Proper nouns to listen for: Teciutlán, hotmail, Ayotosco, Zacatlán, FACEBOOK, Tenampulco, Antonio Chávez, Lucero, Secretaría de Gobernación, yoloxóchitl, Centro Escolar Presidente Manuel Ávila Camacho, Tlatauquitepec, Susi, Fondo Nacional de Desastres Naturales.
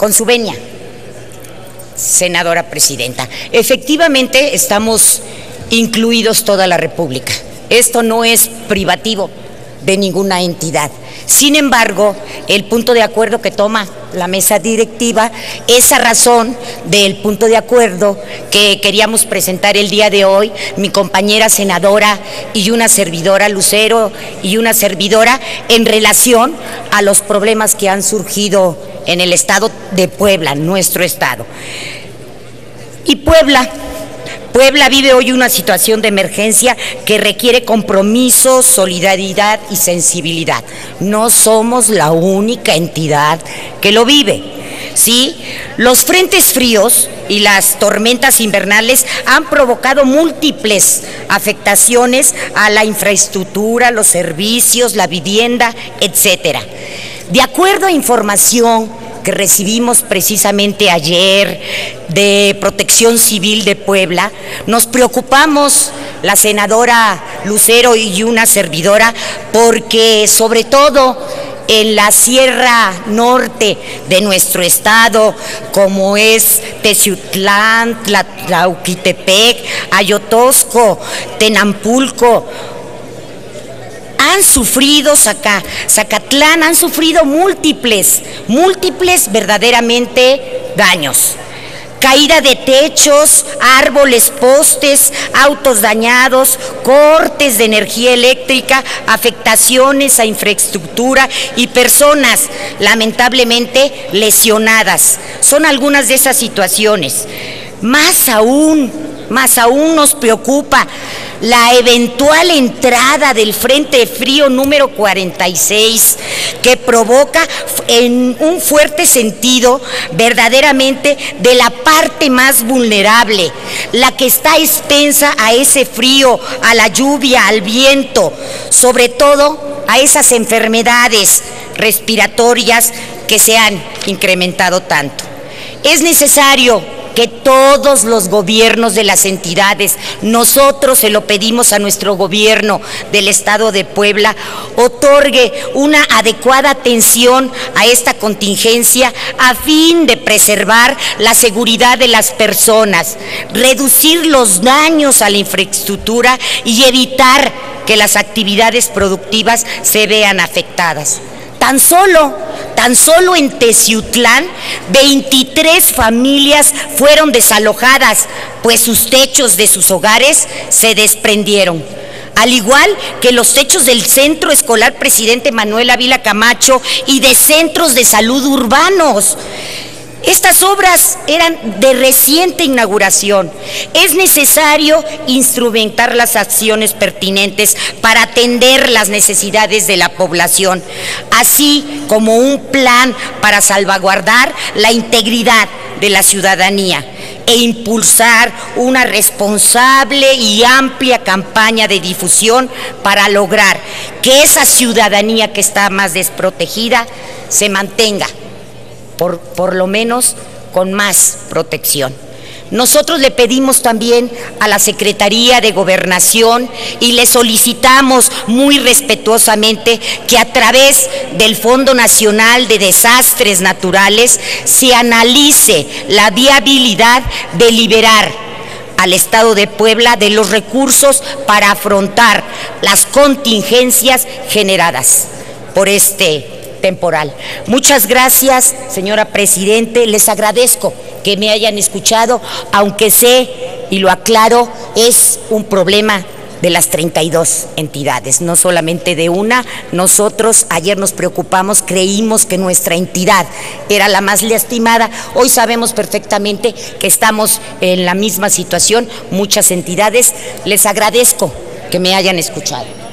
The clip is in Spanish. Con su venia, senadora presidenta. Efectivamente, estamos incluidos toda la República. Esto no es privativo de ninguna entidad. Sin embargo, el punto de acuerdo que toma la mesa directiva es a razón del punto de acuerdo que queríamos presentar el día de hoy, mi compañera senadora y una servidora, Lucero, y una servidora, en relación a los problemas que han surgido en el estado de Puebla, nuestro estado. Y Puebla vive hoy una situación de emergencia que requiere compromiso, solidaridad y sensibilidad. No somos la única entidad que lo vive, ¿sí? Los frentes fríos y las tormentas invernales han provocado múltiples afectaciones a la infraestructura, los servicios, la vivienda, etcétera. De acuerdo a información que recibimos precisamente ayer de Protección Civil de Puebla, nos preocupamos, la senadora Lucero y una servidora, porque sobre todo en la sierra norte de nuestro estado, como es Teciutlán, Tlatauquitepec, Ayotosco, Tenampulco, han sufrido, Zacatlán, han sufrido múltiples verdaderamente daños. Caída de techos, árboles, postes, autos dañados, cortes de energía eléctrica, afectaciones a infraestructura y personas lamentablemente lesionadas. Son algunas de esas situaciones. Más aún nos preocupa la eventual entrada del Frente Frío número 46, que provoca en un fuerte sentido verdaderamente de la parte más vulnerable, la que está extensa a ese frío, a la lluvia, al viento, sobre todo a esas enfermedades respiratorias que se han incrementado tanto. Es necesario que todos los gobiernos de las entidades, nosotros se lo pedimos a nuestro gobierno del estado de Puebla, otorgue una adecuada atención a esta contingencia a fin de preservar la seguridad de las personas, reducir los daños a la infraestructura y evitar que las actividades productivas se vean afectadas. Tan solo en Teciutlán, 23 familias fueron desalojadas, pues sus techos de sus hogares se desprendieron. Al igual que los techos del Centro Escolar Presidente Manuel Ávila Camacho y de centros de salud urbanos. Estas obras eran de reciente inauguración. Es necesario instrumentar las acciones pertinentes para atender las necesidades de la población, así como un plan para salvaguardar la integridad de la ciudadanía e impulsar una responsable y amplia campaña de difusión para lograr que esa ciudadanía que está más desprotegida se mantenga, por lo menos con más protección. Nosotros le pedimos también a la Secretaría de Gobernación y le solicitamos muy respetuosamente que a través del Fondo Nacional de Desastres Naturales se analice la viabilidad de liberar al estado de Puebla de los recursos para afrontar las contingencias generadas por este temporal. Muchas gracias, señora presidente, les agradezco que me hayan escuchado, aunque sé, y lo aclaro, es un problema de las 32 entidades, no solamente de una. Nosotros ayer nos preocupamos, creímos que nuestra entidad era la más lastimada, hoy sabemos perfectamente que estamos en la misma situación, muchas entidades. Les agradezco que me hayan escuchado.